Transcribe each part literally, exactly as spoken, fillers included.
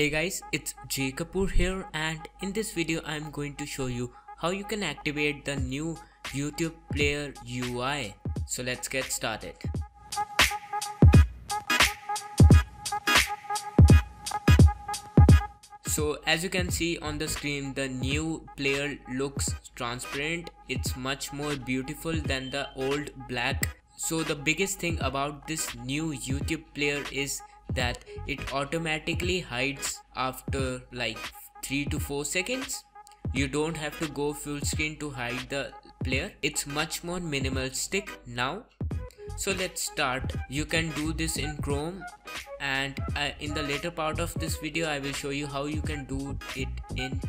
Hey guys, it's Jay Kapoor here, and in this video I am going to show you how you can activate the new YouTube player U I. So let's get started. So as you can see on the screen, the new player looks transparent. It's much more beautiful than the old black. So the biggest thing about this new YouTube player is that it automatically hides after like three to four seconds. You don't have to go full screen to hide the player. It's much more minimalistic now. So let's start. You can do this in Chrome, and I, in the later part of this video I will show you how you can do it in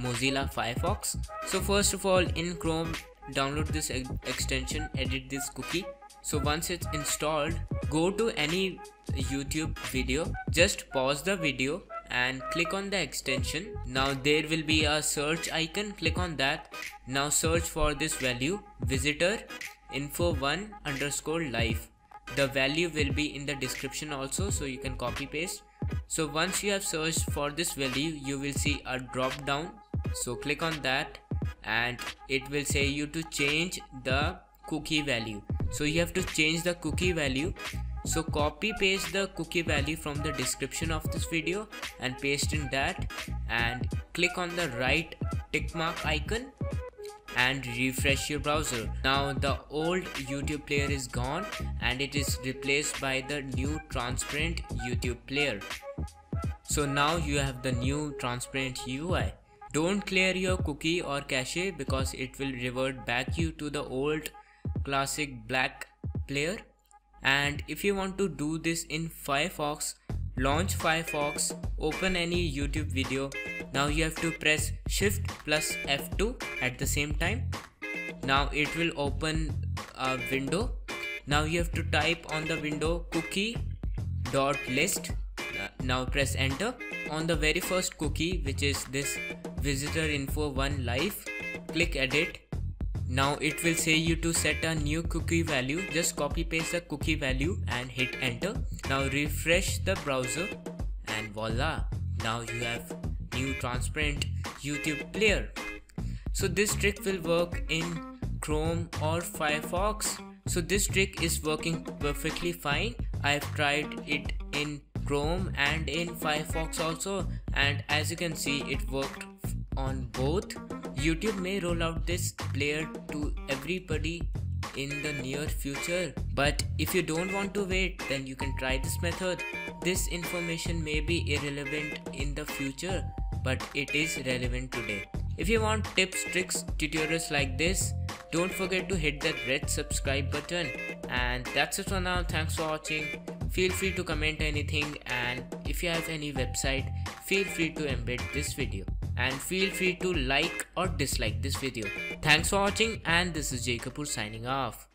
Mozilla Firefox. So first of all, in Chrome, download this e- extension, Edit This Cookie. So once it's installed, go to any YouTube video, just pause the video and click on the extension. Now there will be a search icon, click on that. Now search for this value, visitor info one underscore live. The value will be in the description also, so you can copy paste. So once you have searched for this value, you will see a drop down. So click on that and it will say you to change the cookie value. So you have to change the cookie value. So copy paste the cookie value from the description of this video and paste in that, and click on the right tick mark icon and refresh your browser. Now the old YouTube player is gone and it is replaced by the new transparent YouTube player. So now you have the new transparent U I. Don't clear your cookie or cache because it will revert back you to the old classic black player. And if you want to do this in Firefox, launch Firefox, open any YouTube video. Now you have to press Shift plus F two at the same time. Now it will open a window. Now you have to type on the window cookie dot list. Now press enter. On the very first cookie, which is this visitor info one live, click edit. Now it will say you to set a new cookie value. Just copy paste the cookie value and hit enter. Now refresh the browser and voila, now you have new transparent YouTube player. So this trick will work in Chrome or Firefox. So this trick is working perfectly fine. I have tried it in Chrome and in Firefox also, and as you can see it worked on both. YouTube may roll out this player to everybody in the near future, but if you don't want to wait, then you can try this method. This information may be irrelevant in the future, but it is relevant today. If you want tips, tricks, tutorials like this, don't forget to hit that red subscribe button. And that's it for now. Thanks for watching. Feel free to comment anything, and if you have any website, feel free to embed this video. And feel free to like or dislike this video. Thanks for watching, and this is Jay Kapoor signing off.